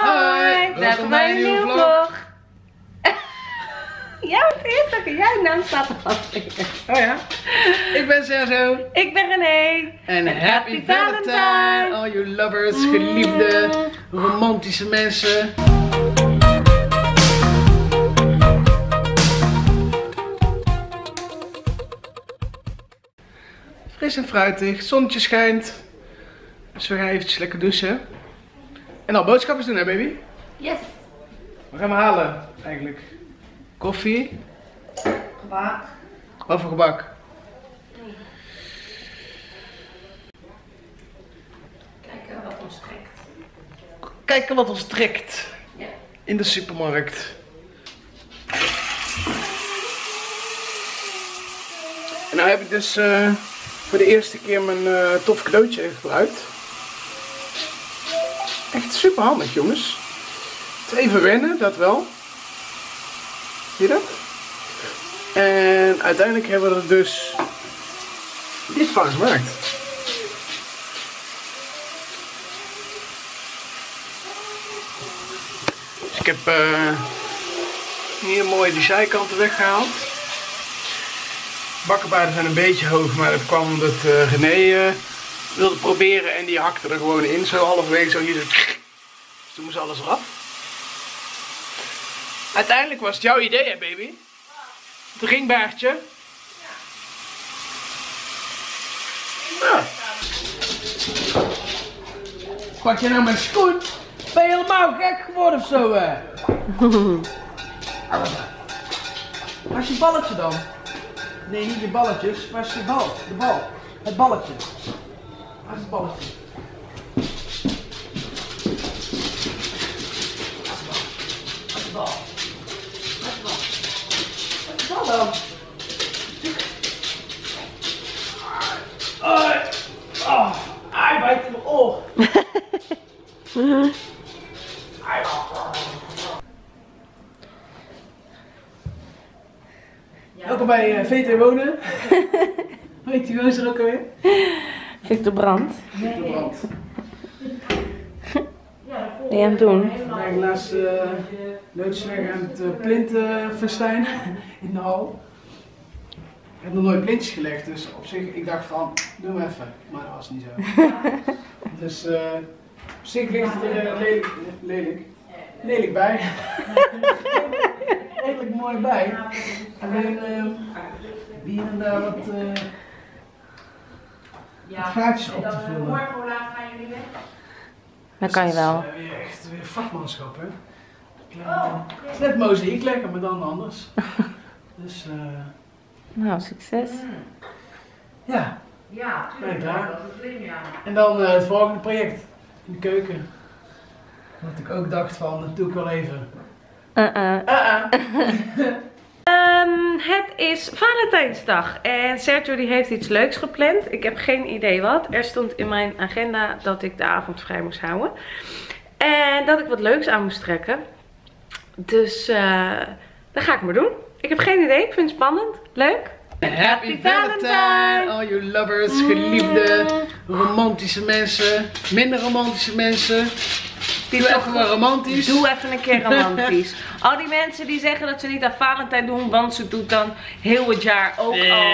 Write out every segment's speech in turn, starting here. Hoi! Welkom bij een nieuwe vlog! Ja, het is ook. Jij naam staat al. Oh ja? Ik ben Sergio. Ik ben René. En happy Valentine! All you lovers, geliefde, romantische mensen. Fris en fruitig, zonnetje schijnt. Dus we gaan eventjes lekker douchen. En al boodschappen doen, hè baby? Yes. We gaan hem halen, eigenlijk. Koffie. Gebak. Wat voor gebak? Nee. Kijken wat ons trekt. Kijken wat ons trekt. Ja. In de supermarkt. En nou heb ik dus voor de eerste keer mijn tof cadeautje gebruikt. Echt super handig, jongens. Het even wennen, dat wel. Zie je dat? En uiteindelijk hebben we er dus dit van gemaakt. Dus ik heb hier mooi die zijkanten weggehaald. Bakkenbaarden zijn een beetje hoog, maar dat kwam omdat René wilde proberen en die hakte er gewoon in. Zo halverwege, zo hier zo. Dus toen moest alles eraf. Uiteindelijk was het jouw idee, hè baby? Het ringbaardje. Ja. Nou. Pak je nou mijn schoen? Ben je helemaal gek geworden of zo? Waar is je balletje dan? Nee, niet je balletjes. Waar is je bal? De bal. Het balletje. Waar is het balletje? Hallo. Oh, hij bijt in mijn oor. Welkom bij VT Wonen. Hoe heet die gozer ook alweer? Victor Brand. Victor Brand. Ben je aan het doen? Ik laatst leutjes weg aan het plintfestijn in de hal. Ik heb nog nooit plintjes gelegd, dus op zich, ik dacht van, doe maar even. Maar dat was niet zo. Dus op zich ligt het er lelijk bij. Redelijk mooi bij. Alleen, hier en daar wat gaatjes op te vullen. Gaan jullie weg? Dat kan je wel. Het is echt weer vakmanschap, hè? Het is net mozaïek lekker, maar dan anders. Dus, nou, succes. Ja. Ja, tuurlijk. Daar. En dan het volgende project in de keuken. Wat ik ook dacht van, dat doe ik wel even. Het is Valentijnsdag en Sergio die heeft iets leuks gepland. Ik heb geen idee wat. Er stond in mijn agenda dat ik de avond vrij moest houden. En dat ik wat leuks aan moest trekken. Dus dat ga ik maar doen. Ik heb geen idee. Ik vind het spannend. Leuk. Happy Valentine! All you lovers, geliefde, romantische mensen, minder romantische mensen. Doe even maar romantisch. Doe even een keer romantisch. Al die mensen die zeggen dat ze niet aan Valentijn doen, want ze doet dan heel het jaar ook al.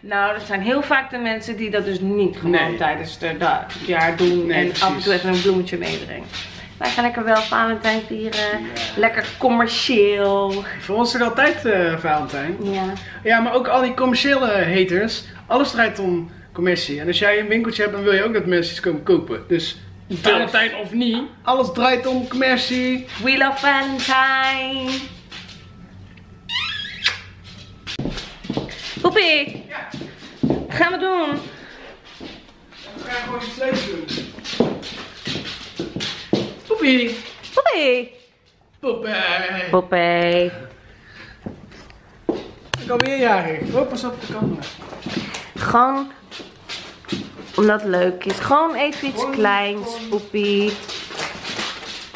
Nou, dat zijn heel vaak de mensen die dat dus niet gewoon tijdens het jaar doen. Nee, en precies. Af en toe even een bloemetje meebrengen. Wij gaan lekker wel Valentijn vieren. Ja. Lekker commercieel. Voor ons is er altijd Valentijn. Ja. Ja, maar ook al die commerciële haters. Alles draait om commercie. En als jij een winkeltje hebt, dan wil je ook dat mensen iets komen kopen. Dus... Valentijn of niet, alles draait om commercie. We love Valentine. Poepie, ja. Wat gaan we doen? We gaan gewoon iets leuks doen. Poepie. Poepie. Poepie. Poepie. Ik ben meerjarig. Oh, pas op de camera. Gewoon. Omdat het leuk is. Gewoon even iets kleins, poepie.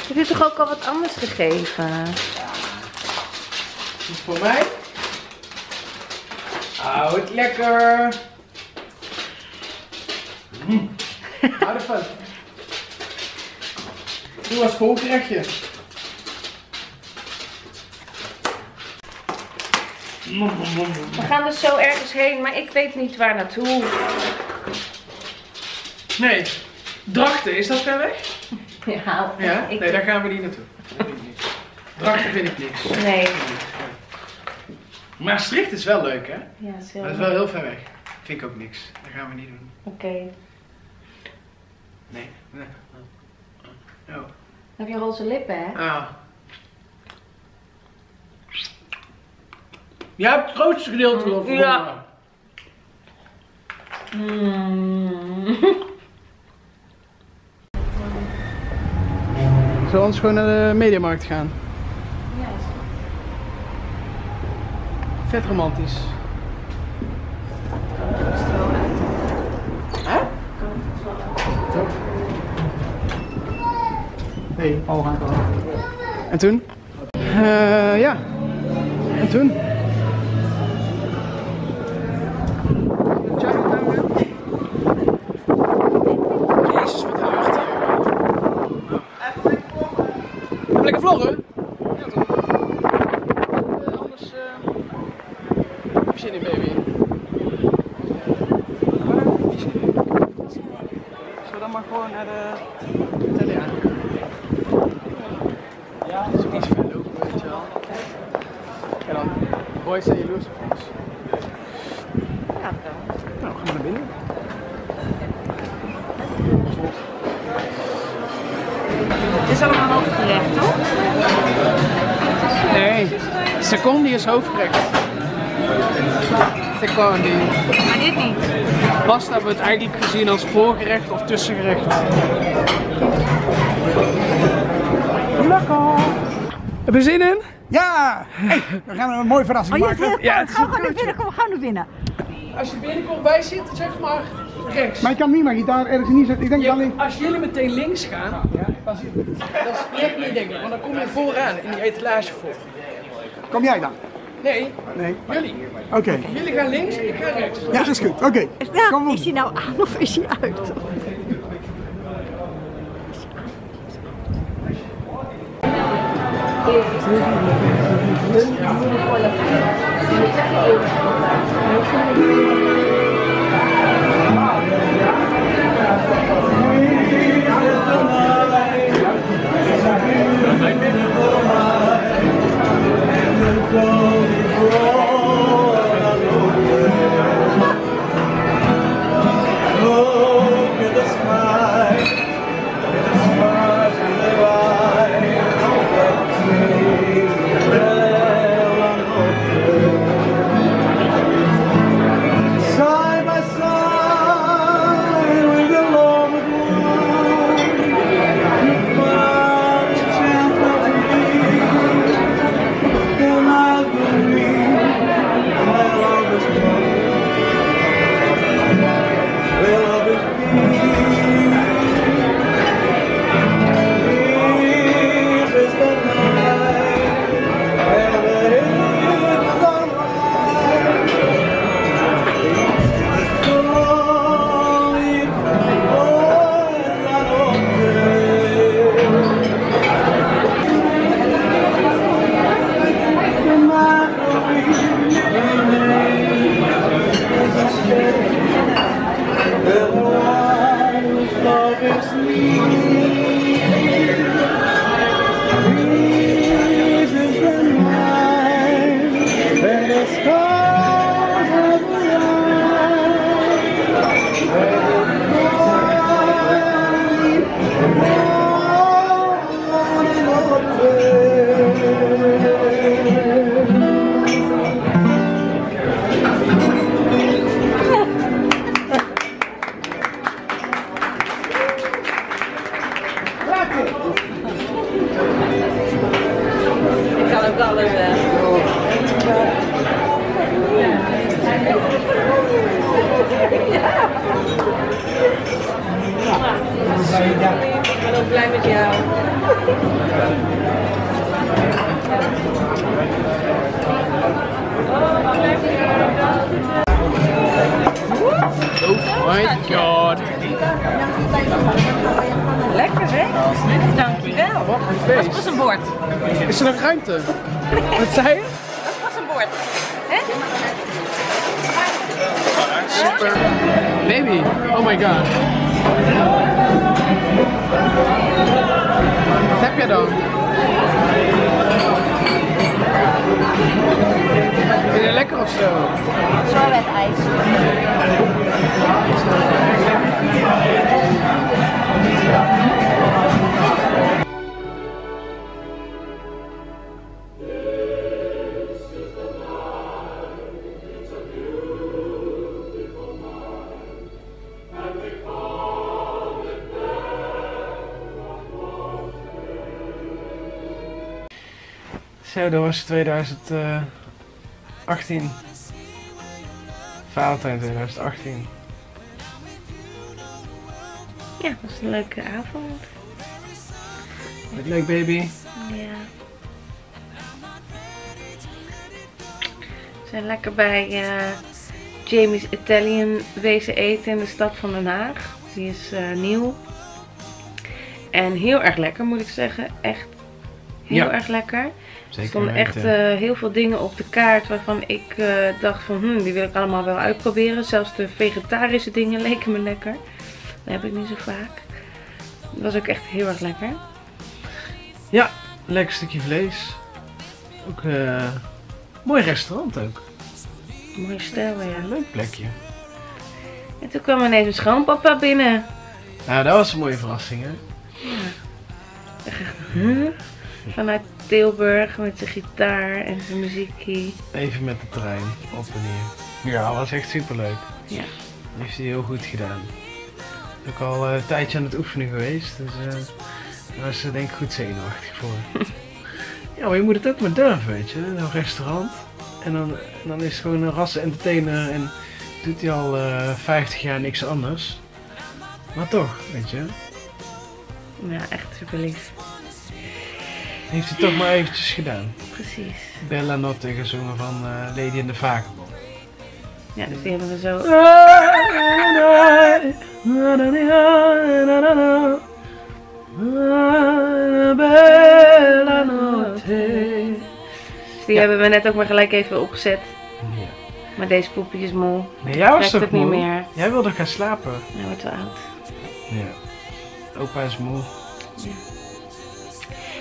Heb je toch ook al wat anders gegeven? Ja. Dit is voor mij. Houd lekker. Hou ervan. Doe maar spookrechtje. We gaan dus zo ergens heen, maar ik weet niet waar naartoe. Nee. Drachten, is dat ver weg? Ja. Ja? Nee, daar gaan we niet naartoe. Drachten vind ik niks. Nee. Maastricht is wel leuk, hè? Ja, dat is heel maar dat is wel heel ver weg. Vind ik ook niks. Dat gaan we niet doen. Oké. Nee. Oh. Dan heb je roze lippen, hè? Ja. Jij hebt het grootste gedeelte wel verloren. Ja. Zullen we anders gewoon naar de Mediamarkt gaan? Ja, is goed. Vet romantisch. Nee, al gaan komen. En toen? Ja. En toen? Jezus, wat een lucht hier. Even lekker vloggen. Ja toch. Anders... Heb je zin in, baby? Zullen we dan maar gewoon naar de... Italiaan? Het is ook niet zo ver lopen, weet je wel. En dan, boys en jaloers op ons. Ja, dat kan. Nou, gaan we naar binnen. Het is allemaal hoofdgerecht, toch? Nee, secondi is hoofdgerecht. Secondi. Maar dit niet? Pasta hebben we het eigenlijk gezien als voorgerecht of tussengerecht. Lekker! Heb je zin in? Ja! Hey, we gaan een mooie verrassing maken. Oh, ja, het is heel cool. Gaan we binnen. Als je binnenkomt bij zit, zeg maar rechts. Maar ik kan niet mijn gitaar ergens niet zetten. Ik denk ja, alleen... Als jullie meteen links gaan, dan zie je het. Dat is echt niet denk ik, want dan kom je vooraan in die etalage voor. Kom jij dan? Nee, jullie. Oké. Jullie gaan links, ik ga rechts. Ja, dat is goed. Oké. Nou, is hij nou aan of is hij uit? Oh my god. Lekker hè? Dankjewel. Wat een feest. Dat was een bord. Is er nog ruimte? Wat zei je? Dat was een bord. Hè? Super. Baby. Oh my god. Wat heb je dan? Vind je het lekker of zo? Sorbet ijs. Zo, dat was 2018. Valentijn 2018. Ja, dat was een leuke avond. Leuk baby. Ja. We zijn lekker bij Jamie's Italian wezen eten in de stad van Den Haag. Die is nieuw. En heel erg lekker moet ik zeggen. Echt heel erg lekker. Er stonden echt heel veel dingen op de kaart waarvan ik dacht van die wil ik allemaal wel uitproberen. Zelfs de vegetarische dingen leken me lekker. Dat heb ik niet zo vaak. Dat was ook echt heel erg lekker. Ja, lekker stukje vlees. Ook mooi restaurant ook. Mooi stijl, ja. Leuk plekje. En toen kwam ineens mijn schoonpapa binnen. Nou, dat was een mooie verrassing hè. Ja. Vanuit Tilburg met zijn gitaar en zijn muziekie. Even met de trein, op en neer. Ja, dat was echt superleuk. Ja. Dat heeft hij heel goed gedaan. Ik ben ook al een tijdje aan het oefenen geweest, dus daar was ze denk ik goed zenuwachtig voor. Ja, maar je moet het ook maar durven, weet je. Een restaurant en dan is het gewoon een rasse entertainer en doet hij al 50 jaar niks anders. Maar toch, weet je. Ja, echt super lief. Heeft hij toch maar eventjes gedaan. Precies. Bella Notte gezongen van Lady and the Tramp. Ja, dus die hebben we zo. Bella Notte. Dus die hebben we net ook maar gelijk even opgezet. Ja. Maar deze poepie is moe. Nee, jij was toch moe? Niet meer. Jij wilde gaan slapen. Hij wordt wel oud. Ja. Opa is moe. Ja.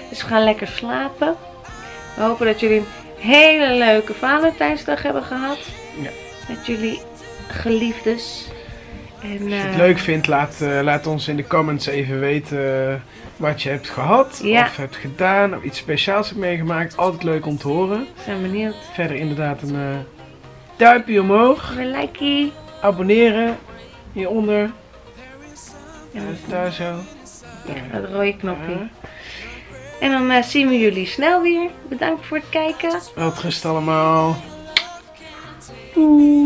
Dus we gaan lekker slapen. We hopen dat jullie een hele leuke Valentijnsdag hebben gehad. Ja. Met jullie geliefdes. En, als je het leuk vindt, laat ons in de comments even weten wat je hebt gehad. Ja. Of hebt gedaan. Of iets speciaals hebt meegemaakt. Altijd leuk om te horen. We zijn benieuwd. Verder inderdaad een duimpje omhoog. Een likeje. Abonneren. Hieronder. En daar zo. Ja, dat rode knopje. En dan zien we jullie snel weer. Bedankt voor het kijken. Welterust allemaal. Doei.